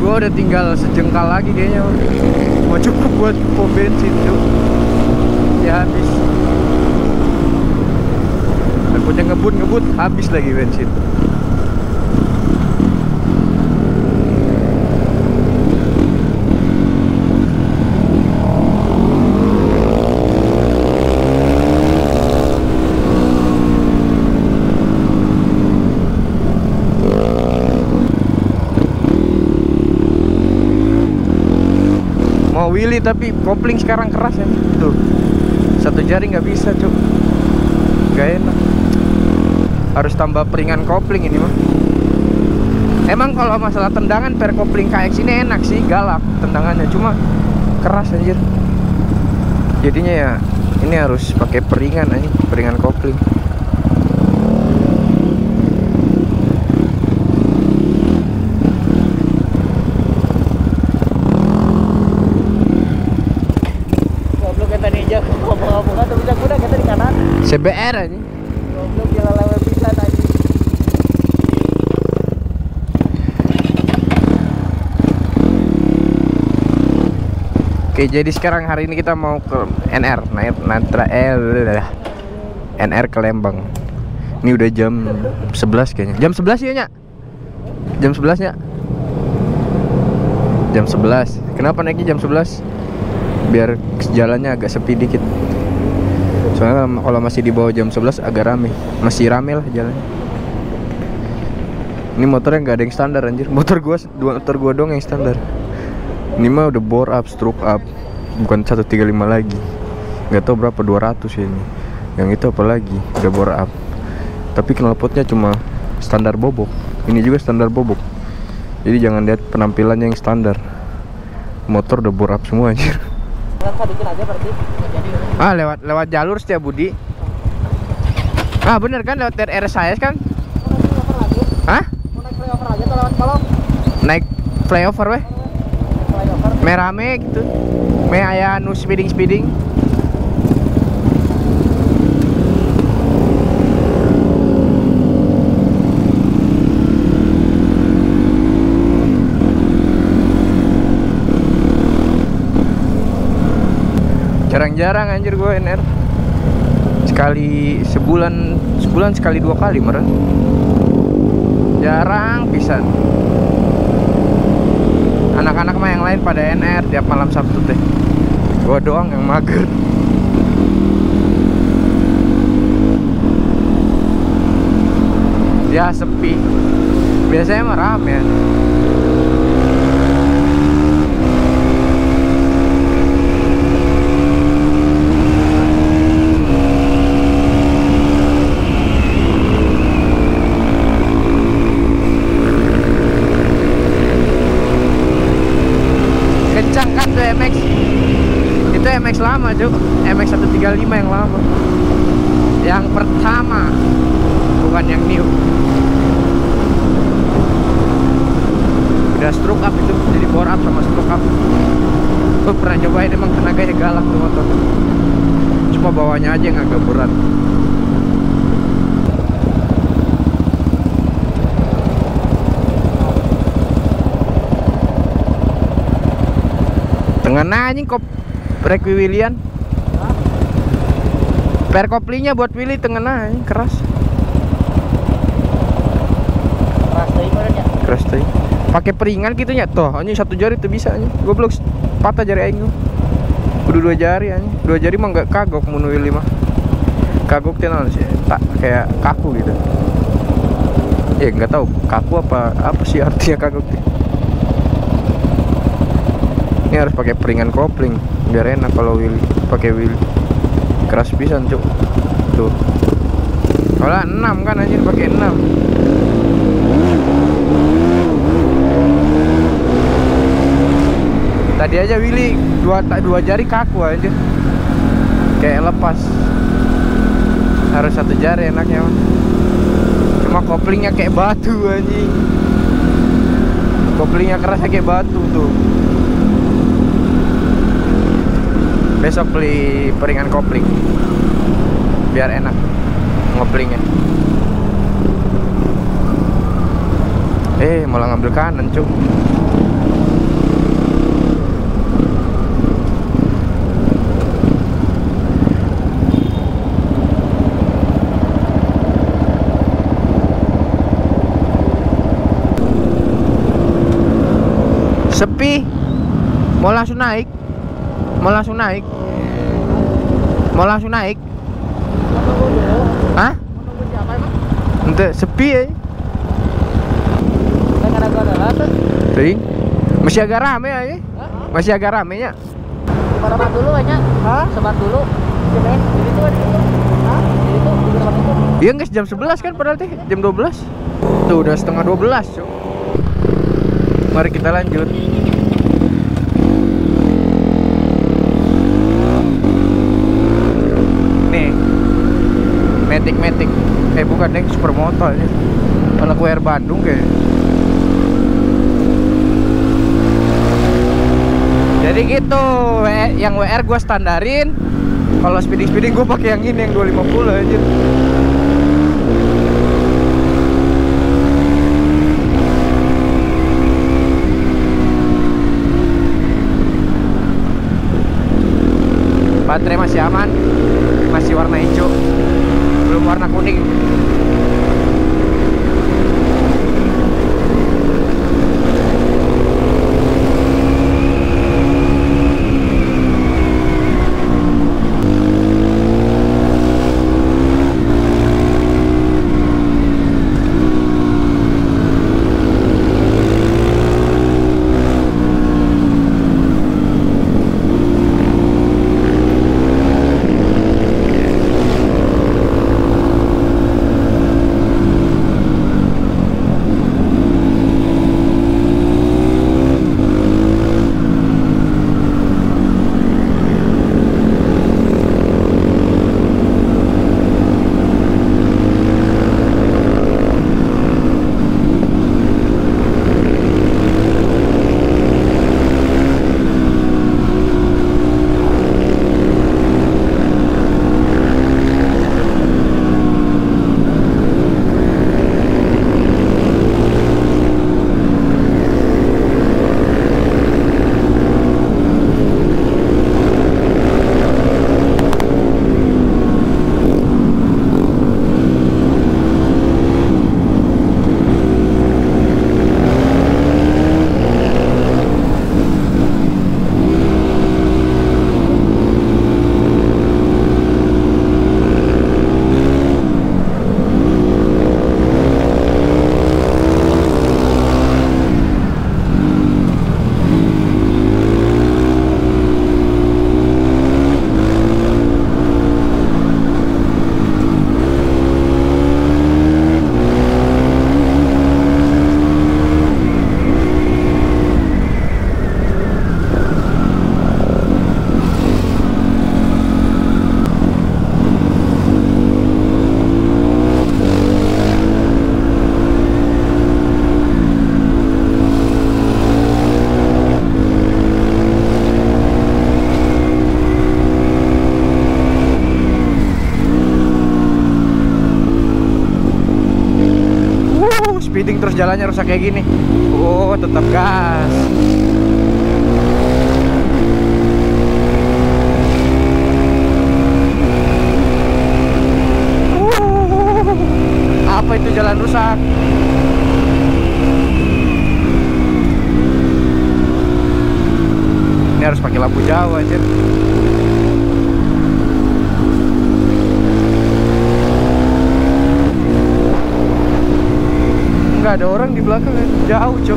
Gue udah tinggal sejengkal lagi kayaknya, mau cukup buat pom bensin tuh. Ya habis. Takutnya ngebut habis lagi bensin. Willy tapi kopling sekarang keras ya tuh, satu jari nggak bisa cuk, gak enak, harus tambah peringan kopling ini mah. Emang kalau masalah tendangan per kopling KX ini enak sih, galak tendangannya, cuma keras anjir jadinya ya. Ini harus pakai peringan anjir, peringan kopling. CBR aja. Goblok gila lewe pisan tadi. Oke, jadi sekarang hari ini kita mau ke NR, NR ke Lembang. Ini udah jam 11 kayaknya. Jam 11 ya, Nyak? Jam 11 ya? Jam 11. Kenapa naiknya jam 11? Biar jalannya agak sepi dikit. Soalnya kalau masih di bawah jam 11 agak rame. Masih rame lah jalannya. Ini motornya nggak ada yang standar anjir. Motor gua dong yang standar. Ini mah udah bore up, stroke up. Bukan 135 lagi. Nggak tahu berapa, 200 ya ini. Yang itu apa lagi? Udah bore up. Tapi knalpotnya cuma standar bobok. Ini juga standar bobok. Jadi jangan lihat penampilannya yang standar. Motor udah bore up semua anjir. Ah, lewat jalur Setiabudi. Ah, bener kan lewat RSIS kan? Hah? Naik flyover aja atau lewat kolong? Naik flyover weh. Merame gitu. Me aya nu speeding. Jarang anjir gue NR, sekali sebulan sekali dua kali meren, jarang pisan. Anak-anak mah yang lain pada NR tiap malam Sabtu deh, gue doang yang mager. Ya sepi, biasanya mah rame ya. Lama cuk, MX135 yang lama, yang pertama, bukan yang new. Udah stroke up itu, jadi bore up sama stroke up. Gue pernah nyobain, emang tenaganya galak tuh motor, cuma bawahnya aja yang agak berat. Tengah anjing kok Rekwi Willian. Perkoplinya buat Willy tengena ini keras. Keras tadi. Pakai peringan gitu nya toh. Anjing satu jari tuh bisa anjing. Goblok patah jari aing. Kudu dua jari anjing. Dua jari mah enggak kagok mun Willy mah. Kagok tenan sih. Tak kayak kaku gitu. Ya enggak tahu kaku apa sih artinya kagok. Ini harus pakai peringan kopling. Biar enak kalau Willy pakai Willy, keras pisan cuk tuh. Kalau 6 kan anjir pakai 6. Tadi aja Willy dua jari kaku aja, kayak lepas. Harus satu jari enaknya mah. Cuma koplingnya kayak batu anjing. Koplingnya kerasnya kayak batu tuh. Besok beli peringan kopling biar enak ngoplingnya. Malah ngambil kanan cuk. sepi, mau langsung naik. Hah? Untuk sepi ya. Tadi masih agak rame ya? Masih agak ramenya. Sebat dulu aja. Hah? Sebat dulu. Iya guys, jam 11 kan padahal teh jam 12. Tuh udah setengah 12, Cuk. Mari kita lanjut. Nih. Matic. Bukan deh, Supermoto ini. Anak WR Bandung kayaknya. Jadi gitu, yang WR gue standarin. Kalau speeding gue pakai yang ini, yang 250 aja. Baterai masih aman, masih warna hijau, belum warna kuning. Terus jalannya rusak kayak gini. Oh, tetap gas. Apa itu jalan rusak? Ini harus pakai lampu Jawa aja. Nggak ada orang di belakang, jauh Cuk.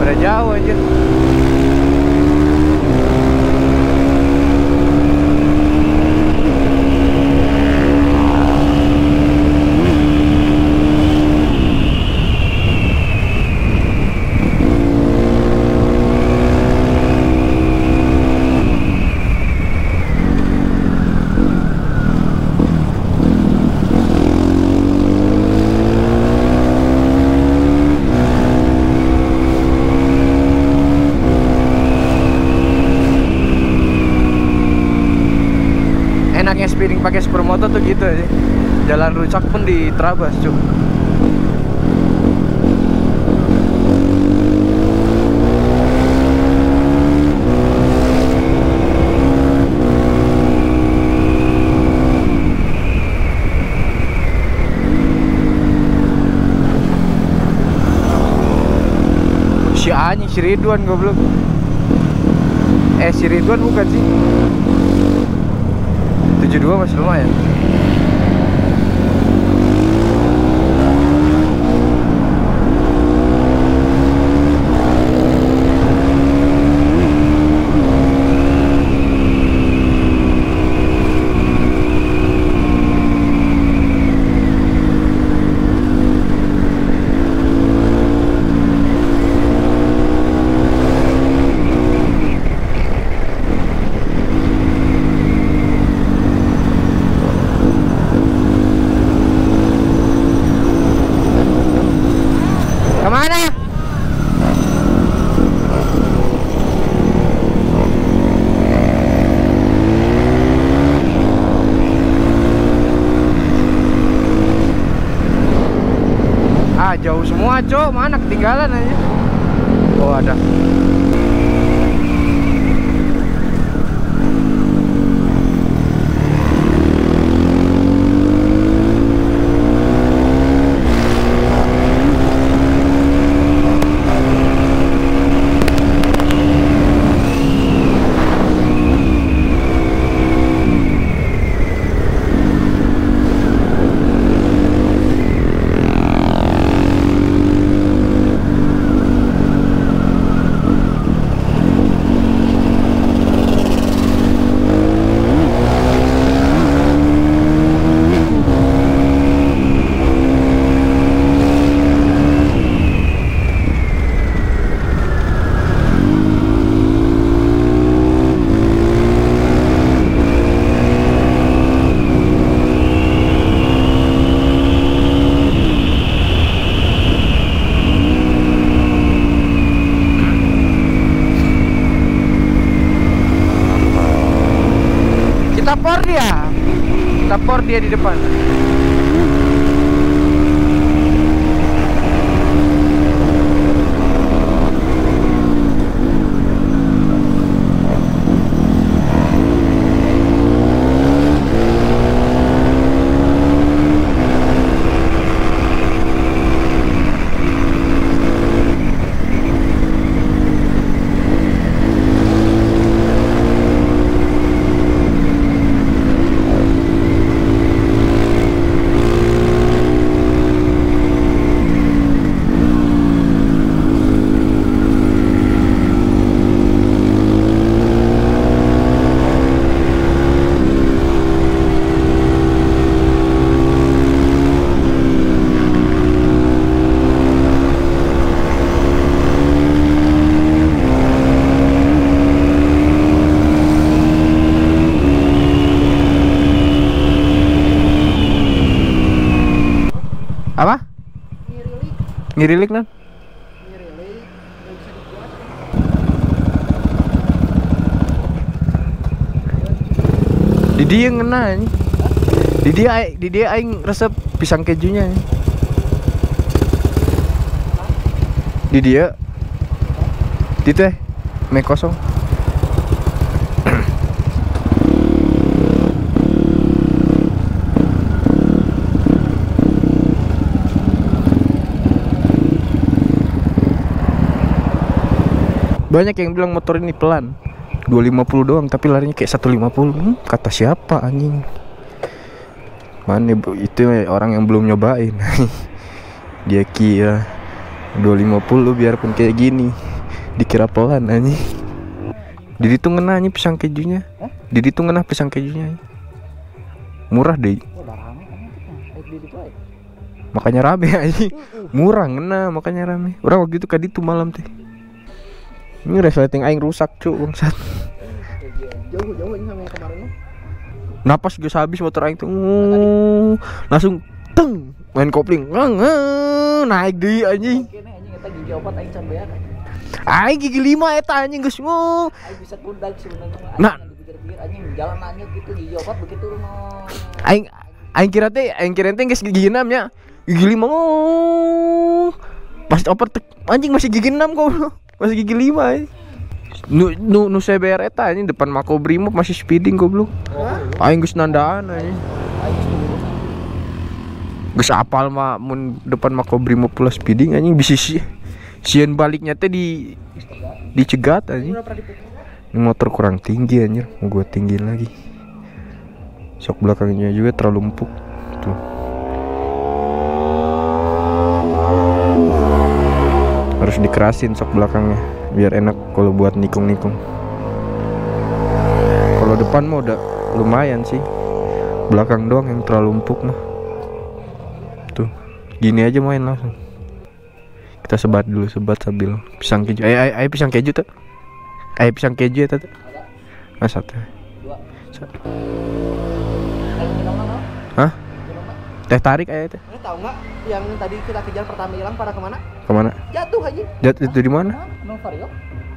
Pada jauh aja. enaknya speeding pakai supermoto tuh gitu aja. Jalan rusak pun diterabas, cuy. Si anjing, si Ridwan goblok. Si Ridwan bukan sih. 72 masih lumayan. Jauh semua, cok. Mana ketinggalan aja. Oh, ada. Dia di depan. Apa? Ngirilik. Ngirilik, Nan? Ngirilik. Nggak bisa dibuat. Di dia ngena ini. Di dia aing resep pisang kejunya. Di dia. Di teh mie kosong. Banyak yang bilang motor ini pelan, 250 doang tapi larinya kayak 150. Kata siapa anjing? Mana itu orang yang belum nyobain. Dia kira 250 biarpun kayak gini dikira pelan anjing. Didi tuh ngena anjing pisang kejunya. Didi tuh ngena pisang kejunya. Murah deh. Makanya rame anjing. Murah ngena makanya rame. Orang waktu itu kan itu malam teh. Ini resleting aing rusak, cu, bangsat. Jauh-jauh ini sama yang kemarin lo. Napas gue habis motor aing tuh. Langsung teng main kopling. Naik deui anjing. Aing gigi 5 eta anjing geus. Aing bisa kundak sebenarnya. Nah, dipikir-pikir anjing jalan anjing gitu dijawab begitu no. Aing kira teh geus gigi 6 nya. Gigi 5 oh. Pas oper anjing masih gigi 6 kok. Masih gigi 5 anjing. Nu CBR eta anjing depan Makobrimob masih speeding goblok. Aing geus nandaan anjing. Geus apal mah mun depan Makobrimob plus speeding anjing bisi sieun baliknya teh dicegat anjing. Motor kurang tinggi anjir, mau gua tinggiin lagi. Sok belakangnya juga terlalu empuk. Tuh. Harus dikerasin sok belakangnya biar enak kalau buat nikung-nikung. Kalau depan mah udah lumayan sih. Belakang doang yang terlalu empuk mah. Tuh. Gini aja main langsung. Kita sebat dulu, sebat sambil pisang keju. Ayo pisang keju tuh. Ayo pisang keju ya tadi. Mas satu. Satu. Hah? Teh tarik ayo teh. Lu tahu enggak yang tadi kita kejar pertama hilang pada kemana? Kemana? Jatuh aja. Jatuh itu di mana? No vario.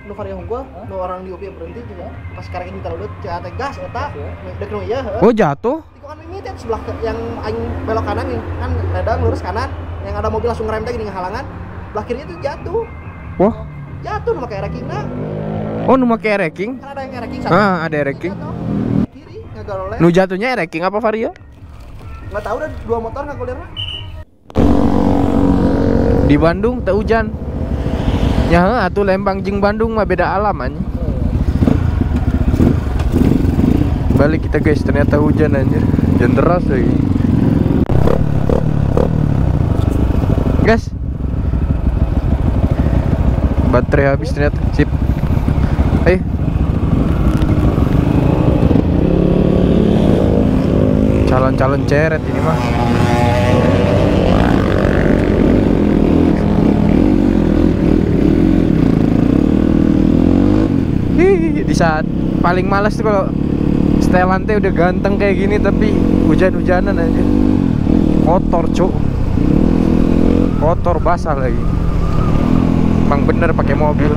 No vario gua, no orang di UPI berhenti juga. Pas sekarang ini terlalu teh gas eta. Dek nu ieu. Oh jatuh. Tikuan mimiti sebelah yang anjing belok kanan nih. Kan ledang lurus kanan. Yang ada mobil langsung rem teh gini halangan. Belah kirinya tuh jatuh. Wah. Jatuh make rekingna. Oh, nu make reking? Kan ada yang reking satu. Heeh, ada reking. Kiri gagaloleh. Nu jatuhnya reking apa vario? Enggak tahu udah dua motor ngagolirna. Di Bandung teh hujan. Ya heuh atuh Lembang jeung Bandung mah beda alam anjing. Balik kita guys, ternyata hujan anjir. Hujan deras lagi. Guys. Baterai habis ternyata. Sip. Ayo. Calon-calon ceret ini mah. Di saat paling malas tuh kalau setelan teh udah ganteng kayak gini tapi hujan-hujanan aja. Kotor, cuk. Kotor basah lagi. Bang bener pakai mobil.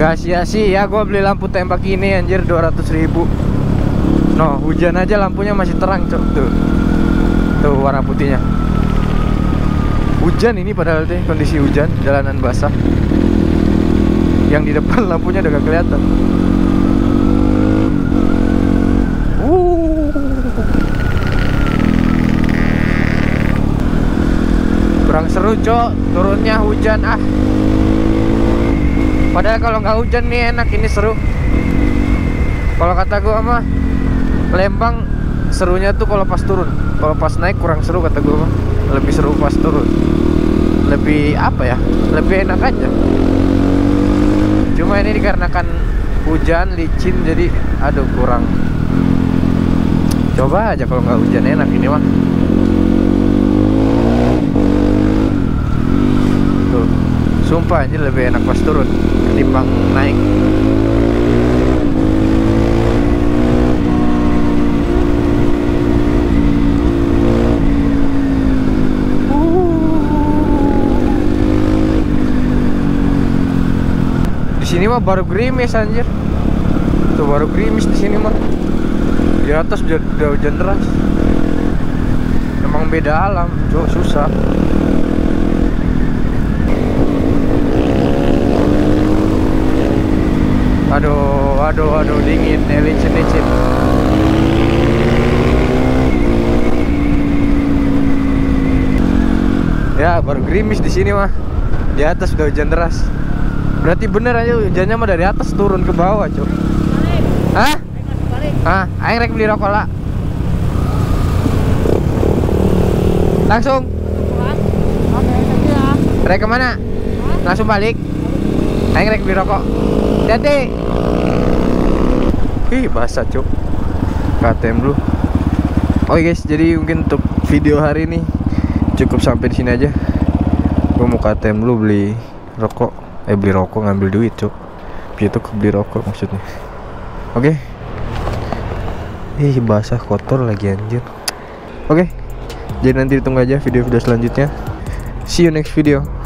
Gak sia-sia ya gua beli lampu tembak ini anjir 200.000. No, hujan aja lampunya masih terang, cok. Tuh. Tuh warna putihnya. Hujan ini padahal deh kondisi hujan, jalanan basah. Yang di depan lampunya udah gak kelihatan. Kurang seru, cok. Turunnya hujan ah. Padahal kalau nggak hujan nih enak, ini seru. Kalau kata gua mah Lembang serunya tuh kalau pas turun. Kalau pas naik kurang seru kata gua mah. Lebih seru pas turun. Lebih apa ya? Lebih enak aja. Cuma ini dikarenakan hujan licin jadi aduh kurang. Coba aja kalau nggak hujan enak ini mah. Sumpah anjir lebih enak pas turun ketimbang naik. Di sini mah baru gerimis anjir. Tuh baru gerimis di sini mah. Di atas udah hujan deras. Emang beda alam, tuh susah. Aduh, aduh, aduh, dingin, licin. Ya, baru gerimis di sini mah. Di atas udah hujan deras. Berarti bener aja hujannya mah dari atas turun ke bawah, cuy. Hah? Ah, aing rek beli rokok lah. Langsung. Rek kemana? Langsung balik. Aing rek beli rokok. Hati-hati. Ih, basah cuk KTM lu. Oke guys, jadi mungkin untuk video hari ini cukup sampai di sini aja. Gue mau KTM lu beli rokok. Beli rokok ngambil duit cuk. Itu beli rokok maksudnya. Oke. Ih, basah kotor lagi anjir. Oke. Jadi nanti ditunggu aja video-video selanjutnya. See you next video.